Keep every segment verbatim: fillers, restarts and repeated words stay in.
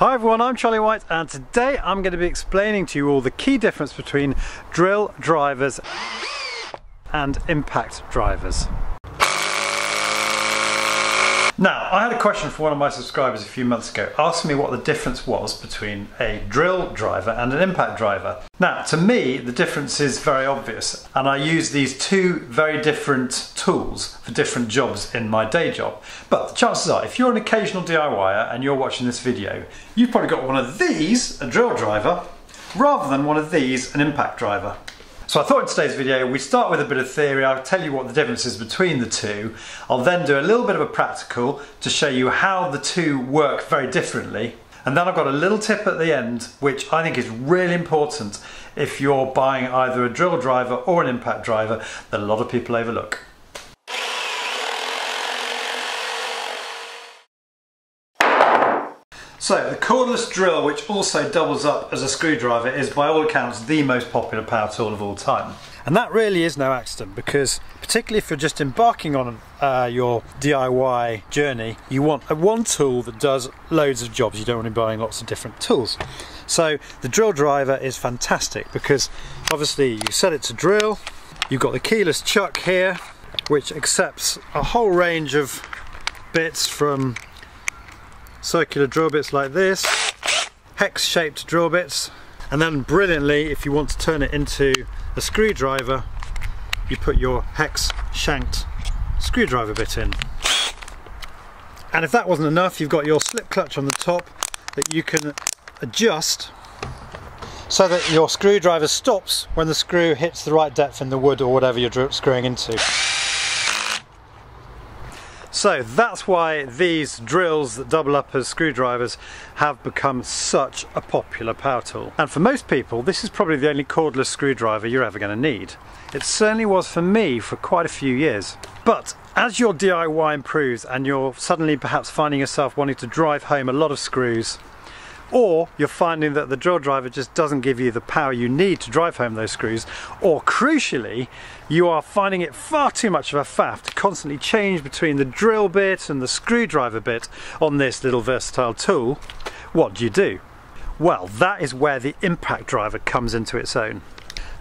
Hi everyone, I'm Charlie White and today I'm going to be explaining to you all the key difference between drill drivers and impact drivers. Now, I had a question from one of my subscribers a few months ago asking me what the difference was between a drill driver and an impact driver. Now, to me, the difference is very obvious, and I use these two very different tools for different jobs in my day job. But the chances are, if you're an occasional D I Y er and you're watching this video, you've probably got one of these, a drill driver, rather than one of these, an impact driver. So I thought in today's video we'd start with a bit of theory. I'll tell you what the difference is between the two. I'll then do a little bit of a practical to show you how the two work very differently. And then I've got a little tip at the end which I think is really important if you're buying either a drill driver or an impact driver that a lot of people overlook. So the cordless drill, which also doubles up as a screwdriver, is by all accounts the most popular power tool of all time. And that really is no accident, because particularly if you're just embarking on uh, your D I Y journey, you want a one tool that does loads of jobs. You don't want to be buying lots of different tools. So the drill driver is fantastic because obviously you set it to drill, you've got the keyless chuck here which accepts a whole range of bits, from circular drill bits like this, hex shaped drill bits, and then brilliantly, if you want to turn it into a screwdriver, you put your hex shanked screwdriver bit in. And if that wasn't enough, you've got your slip clutch on the top that you can adjust so that your screwdriver stops when the screw hits the right depth in the wood or whatever you're screwing into. So that's why these drills that double up as screwdrivers have become such a popular power tool. And for most people, this is probably the only cordless screwdriver you're ever going to need. It certainly was for me for quite a few years. But as your D I Y improves and you're suddenly perhaps finding yourself wanting to drive home a lot of screws, or you're finding that the drill driver just doesn't give you the power you need to drive home those screws, or crucially, you are finding it far too much of a faff to constantly change between the drill bit and the screwdriver bit on this little versatile tool, what do you do? Well, that is where the impact driver comes into its own.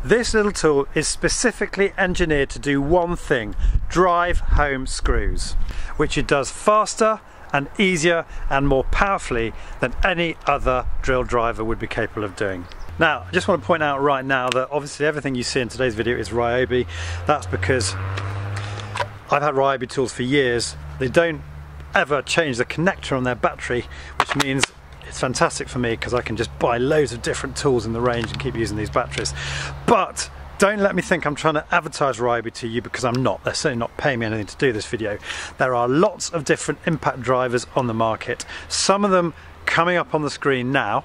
This little tool is specifically engineered to do one thing: drive home screws, which it does faster and easier and more powerfully than any other drill driver would be capable of doing. Now, I just want to point out right now that obviously everything you see in today's video is Ryobi. That's because I've had Ryobi tools for years. They don't ever change the connector on their battery, which means it's fantastic for me because I can just buy loads of different tools in the range and keep using these batteries. But don't let me think I'm trying to advertise Ryobi to you, because I'm not. They're certainly not paying me anything to do this video. There are lots of different impact drivers on the market, some of them coming up on the screen now.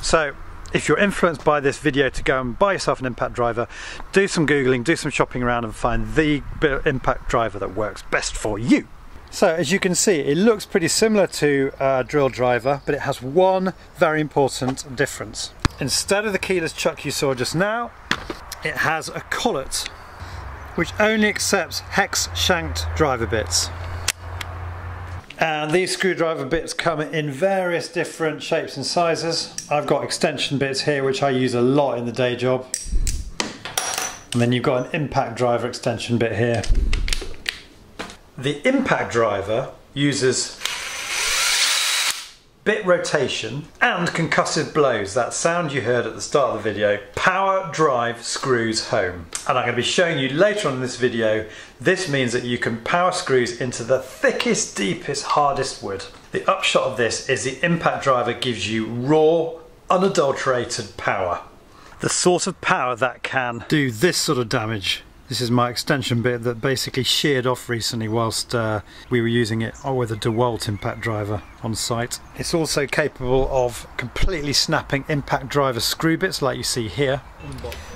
So if you're influenced by this video to go and buy yourself an impact driver, do some Googling, do some shopping around and find the impact driver that works best for you. So as you can see, it looks pretty similar to a drill driver, but it has one very important difference. Instead of the keyless chuck you saw just now, it has a collet which only accepts hex shanked driver bits. And these screwdriver bits come in various different shapes and sizes. I've got extension bits here which I use a lot in the day job. And then you've got an impact driver extension bit here. The impact driver uses bit rotation and concussive blows, that sound you heard at the start of the video, power drive screws home. And I'm going to be showing you later on in this video, this means that you can power screws into the thickest, deepest, hardest wood. The upshot of this is the impact driver gives you raw, unadulterated power. The sort of power that can do this sort of damage. This is my extension bit that basically sheared off recently whilst uh, we were using it oh, with a DeWalt impact driver on site. It's also capable of completely snapping impact driver screw bits like you see here.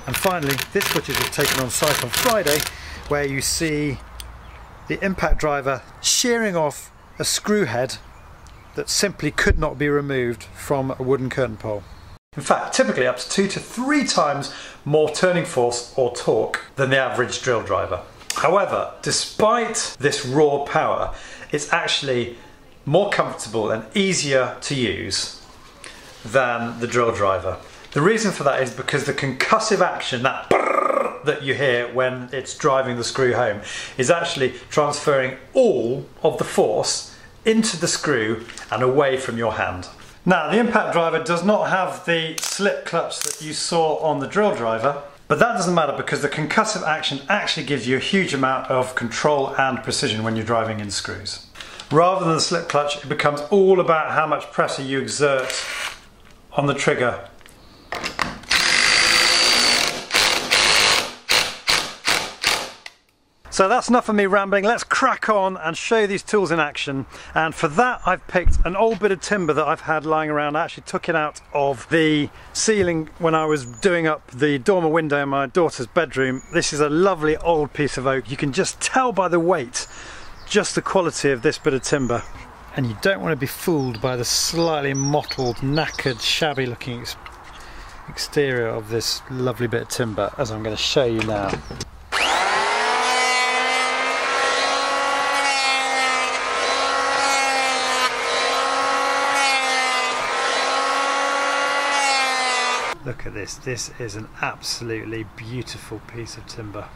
And finally, this footage was taken on site on Friday, where you see the impact driver shearing off a screw head that simply could not be removed from a wooden curtain pole. In fact, typically up to two to three times more turning force or torque than the average drill driver. However, despite this raw power, it's actually more comfortable and easier to use than the drill driver. The reason for that is because the concussive action, that brrrr that you hear when it's driving the screw home, is actually transferring all of the force into the screw and away from your hand. Now, the impact driver does not have the slip clutch that you saw on the drill driver, but that doesn't matter because the concussive action actually gives you a huge amount of control and precision when you're driving in screws. Rather than the slip clutch, it becomes all about how much pressure you exert on the trigger. So that's enough of me rambling. Let's crack on and show you these tools in action. And for that, I've picked an old bit of timber that I've had lying around. I actually took it out of the ceiling when I was doing up the dormer window in my daughter's bedroom. This is a lovely old piece of oak. You can just tell by the weight, just the quality of this bit of timber. And you don't want to be fooled by the slightly mottled, knackered, shabby looking exterior of this lovely bit of timber, as I'm going to show you now. Look at this, this is an absolutely beautiful piece of timber.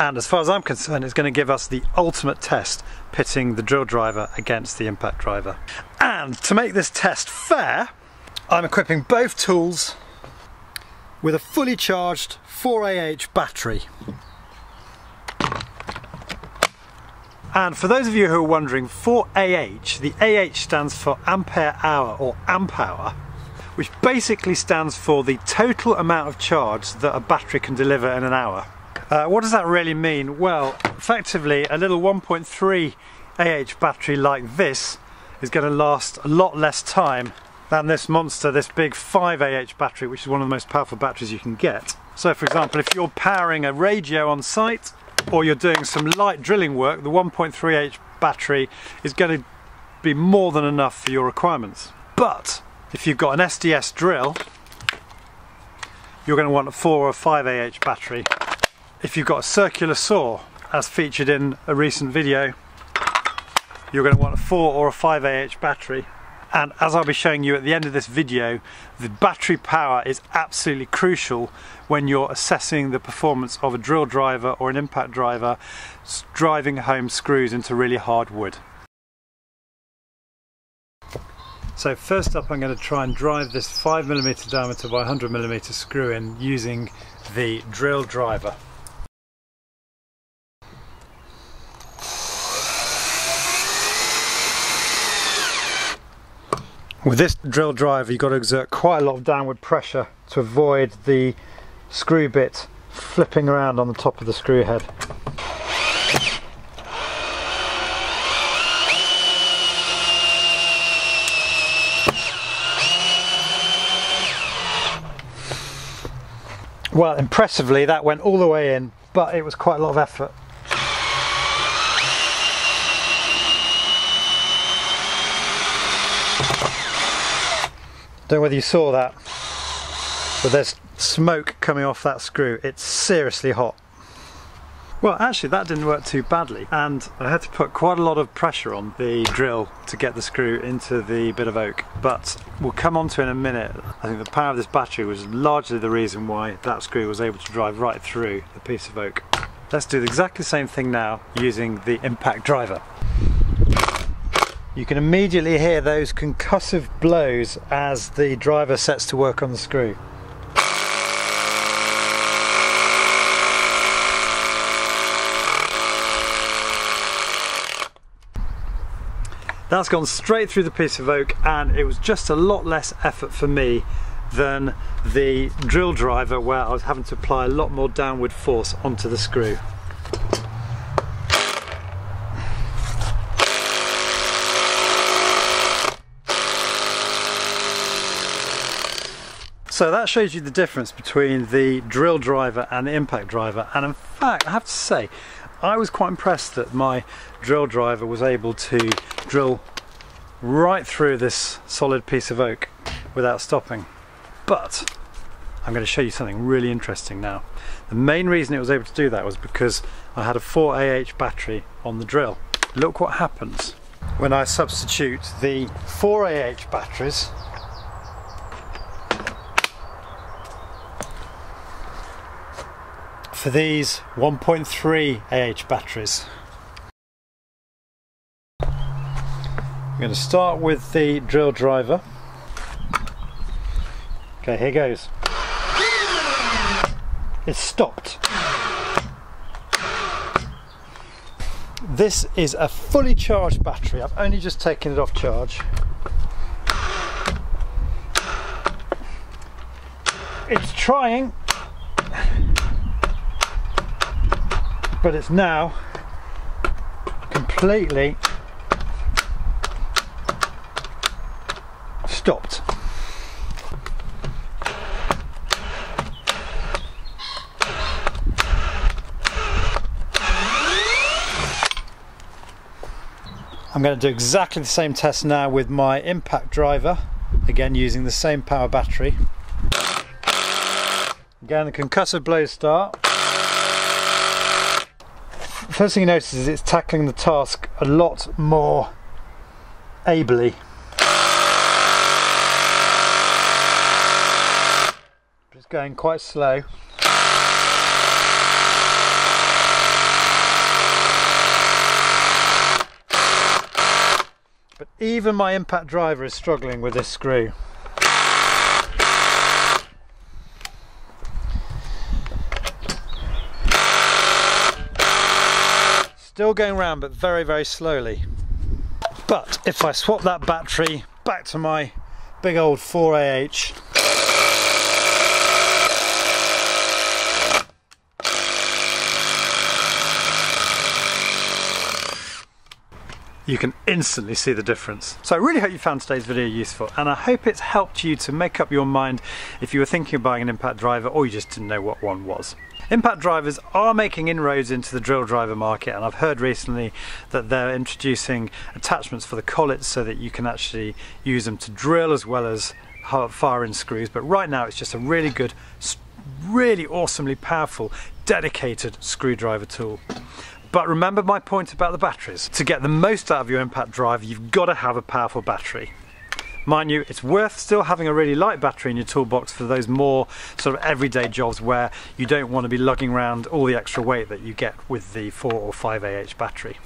And as far as I'm concerned, it's going to give us the ultimate test, pitting the drill driver against the impact driver. And to make this test fair, I'm equipping both tools with a fully charged four A H battery. And for those of you who are wondering, four A H, the A H stands for ampere hour or amp hour, which basically stands for the total amount of charge that a battery can deliver in an hour. Uh, what does that really mean? Well, effectively a little one point three A H battery like this is going to last a lot less time than this monster, this big five A H battery, which is one of the most powerful batteries you can get. So for example, if you're powering a radio on site or you're doing some light drilling work, the one point three A H battery is going to be more than enough for your requirements. But if you've got an S D S drill, you're going to want a four or five A H battery. If you've got a circular saw, as featured in a recent video, you're going to want a four or a five A H battery. And as I'll be showing you at the end of this video, the battery power is absolutely crucial when you're assessing the performance of a drill driver or an impact driver driving home screws into really hard wood. So first up, I'm going to try and drive this five millimeter diameter by one hundred millimeter screw in using the drill driver. With this drill driver, you've got to exert quite a lot of downward pressure to avoid the screw bit flipping around on the top of the screw head. Well, impressively, that went all the way in, but it was quite a lot of effort. Don't know whether you saw that, but there's smoke coming off that screw. It's seriously hot. Well, actually, that didn't work too badly, and I had to put quite a lot of pressure on the drill to get the screw into the bit of oak, but we'll come on to in a minute. I think the power of this battery was largely the reason why that screw was able to drive right through the piece of oak. Let's do exactly the same thing now using the impact driver. You can immediately hear those concussive blows as the driver sets to work on the screw. That's gone straight through the piece of oak, and it was just a lot less effort for me than the drill driver, where I was having to apply a lot more downward force onto the screw. So that shows you the difference between the drill driver and the impact driver, and in fact, I have to say, I was quite impressed that my drill driver was able to drill right through this solid piece of oak without stopping. But I'm going to show you something really interesting now. The main reason it was able to do that was because I had a four A H battery on the drill. Look what happens when I substitute the four A H batteries for these one point three A H batteries. I'm going to start with the drill driver. Okay, here goes. It's stopped. This is a fully charged battery. I've only just taken it off charge. It's trying, but it's now completely stopped. I'm going to do exactly the same test now with my impact driver, again using the same power battery. Again, the concussive blows start. First thing you notice is it's tackling the task a lot more ably. It's going quite slow. But even my impact driver is struggling with this screw. Still going round, but very, very slowly. But if I swap that battery back to my big old four A H, you can instantly see the difference. So I really hope you found today's video useful, and I hope it's helped you to make up your mind if you were thinking of buying an impact driver or you just didn't know what one was. Impact drivers are making inroads into the drill driver market, and I've heard recently that they're introducing attachments for the collets so that you can actually use them to drill as well as fire in screws. But right now it's just a really good, really awesomely powerful, dedicated screwdriver tool. But remember my point about the batteries. To get the most out of your impact driver, you've got to have a powerful battery. Mind you, it's worth still having a really light battery in your toolbox for those more sort of everyday jobs where you don't want to be lugging around all the extra weight that you get with the four or five A H battery.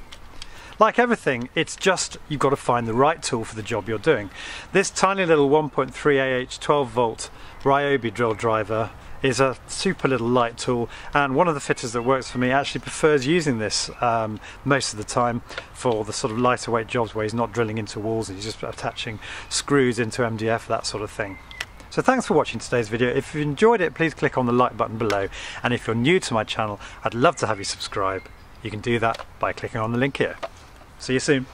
Like everything, it's just you've got to find the right tool for the job you're doing. This tiny little one point three A H twelve volt Ryobi drill driver is a super little light tool, and one of the fitters that works for me actually prefers using this um, most of the time for the sort of lighter weight jobs where he's not drilling into walls and he's just attaching screws into M D F, that sort of thing. So thanks for watching today's video. If you enjoyed it, please click on the like button below, and if you're new to my channel, I'd love to have you subscribe. You can do that by clicking on the link here. See you soon.